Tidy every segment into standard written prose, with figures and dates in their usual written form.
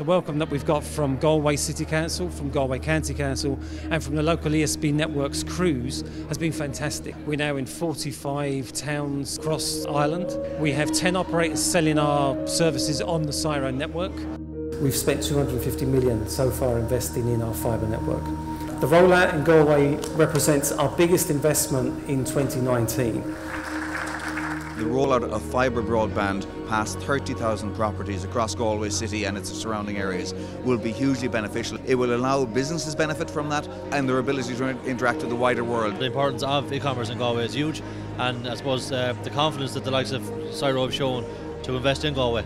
The welcome that we've got from Galway City Council, from Galway County Council and from the local ESB network's crews has been fantastic. We're now in 45 towns across Ireland. We have 10 operators selling our services on the SIRO network. We've spent 250 million so far investing in our fibre network. The rollout in Galway represents our biggest investment in 2019. The rollout of fibre broadband past 30,000 properties across Galway City and its surrounding areas will be hugely beneficial. It will allow businesses benefit from that and their ability to interact with the wider world. The importance of e-commerce in Galway is huge, and I suppose the confidence that the likes of SIRO have shown to invest in Galway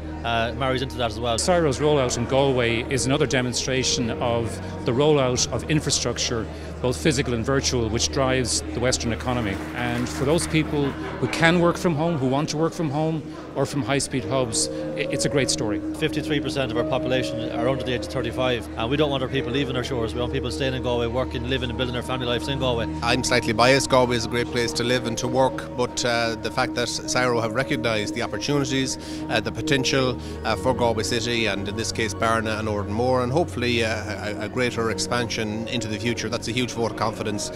marries into that as well. SIRO's rollout in Galway is another demonstration of the rollout of infrastructure, both physical and virtual, which drives the Western economy. And for those people who can work from home, who want to work from home or from high-speed hubs, it's a great story. 53% of our population are under the age of 35, and we don't want our people leaving our shores. We want people staying in Galway, working, living and building their family lives in Galway. I'm slightly biased. Galway is a great place to live and to work, but the fact that SIRO have recognised the opportunities, the potential for Galway City and in this case Barna and Oranmore, and hopefully a greater expansion into the future. That's a huge vote of confidence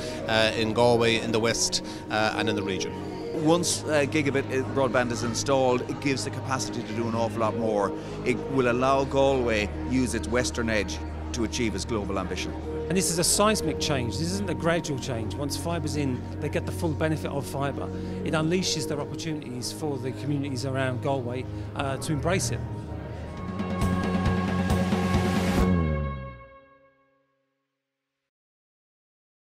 in Galway, in the West and in the region. Once gigabit broadband is installed, it gives the capacity to do an awful lot more. It will allow Galway to use its western edge to achieve its global ambition. And this is a seismic change. This isn't a gradual change. Once fibre's in, they get the full benefit of fibre. It unleashes their opportunities for the communities around Galway to embrace it.